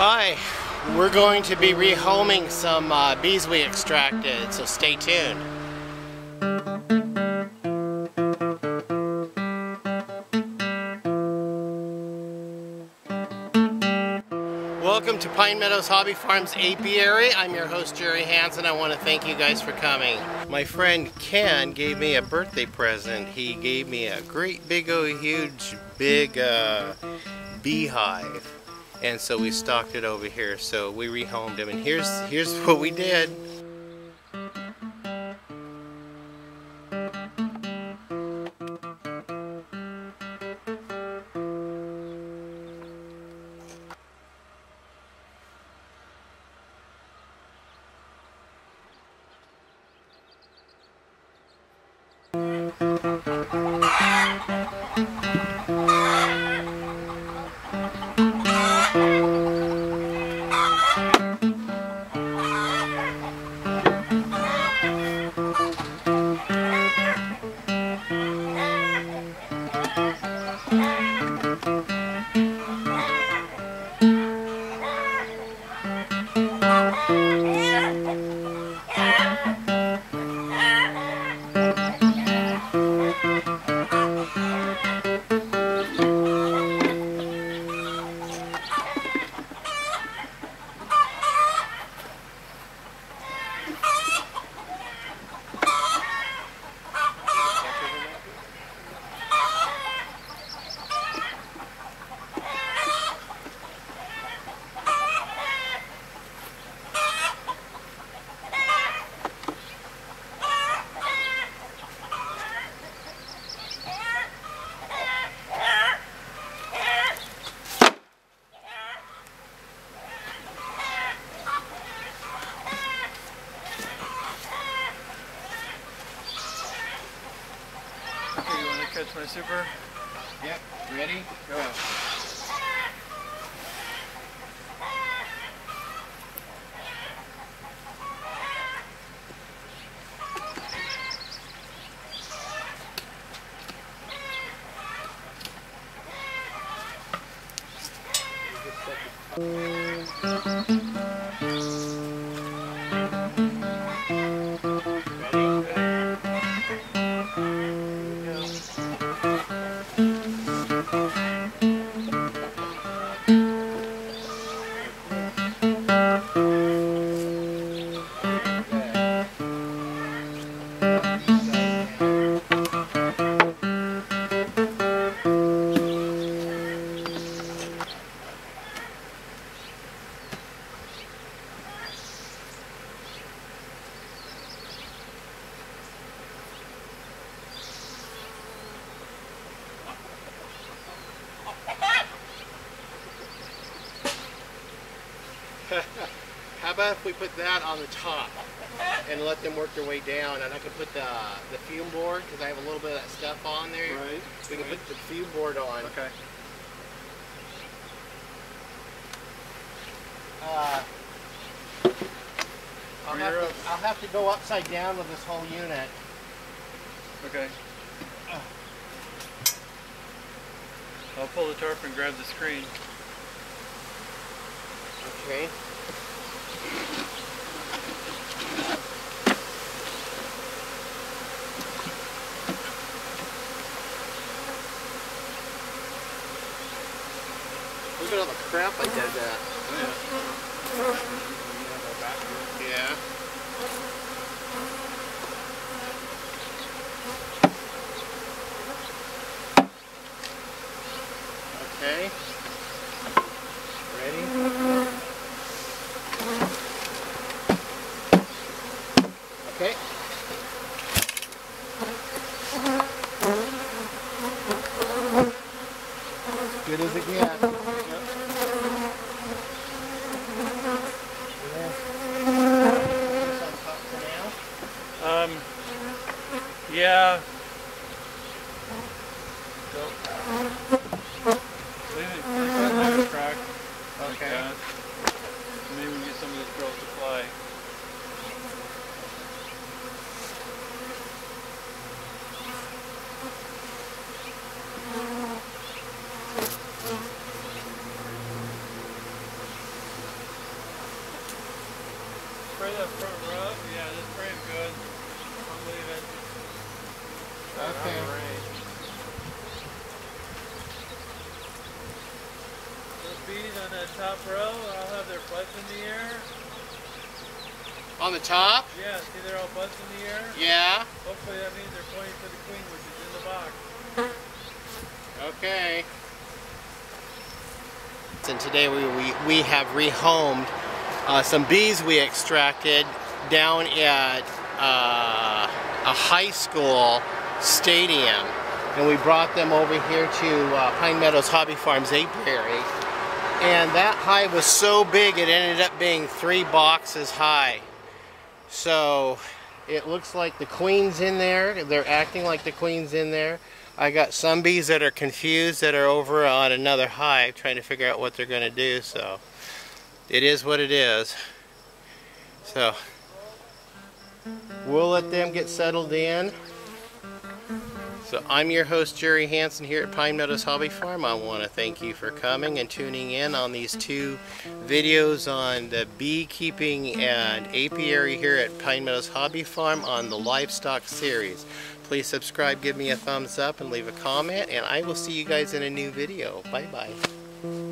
Hi, we're going to be rehoming some bees we extracted, so stay tuned. Welcome to Pine Meadows Hobby Farms Apiary. I'm your host, Jerry Hansen. I want to thank you guys for coming. My friend Ken gave me a birthday present. He gave me a great big old huge big beehive. And so we stocked it over here. So we rehomed him, and here's what we did. Catch my super. Yep, ready? Go. How about if we put that on the top and let them work their way down, and I can put the fume board, because I have a little bit of that stuff on there. Right. We can put the fume board on. Okay. I'll have to go upside down with this whole unit. Okay. I'll pull the tarp and grab the screen. Okay. Look at all the crap I did that. Yeah. Okay. Ready? Okay. Good as it gets. Yeah. Go. Leave it on track. Okay. Like maybe we get some of these girls to fly. spray that front rub? Yeah, just spray it good. I'm leaving. Okay. Those bees on that top row, I'll have their butts in the air. On the top? Yeah, see they're all butts in the air? Yeah. Hopefully that means they're pointing to the queen, which is in the box. Okay. And today we have rehomed some bees we extracted down at a high school stadium, and we brought them over here to Pine Meadows Hobby Farms Apiary. And that hive was so big it ended up being 3 boxes high. So it looks like the queen's in there. They're acting like the queen's in there. I got some bees that are confused that are over on another hive trying to figure out what they're going to do, so it is what it is. So we'll let them get settled in. So I'm your host, Jerry Hansen, here at Pine Meadows Hobby Farm. I want to thank you for coming and tuning in on these 2 videos on the beekeeping and apiary here at Pine Meadows Hobby Farm on the livestock series. Please subscribe, give me a thumbs up, and leave a comment, and I will see you guys in a new video. Bye-bye.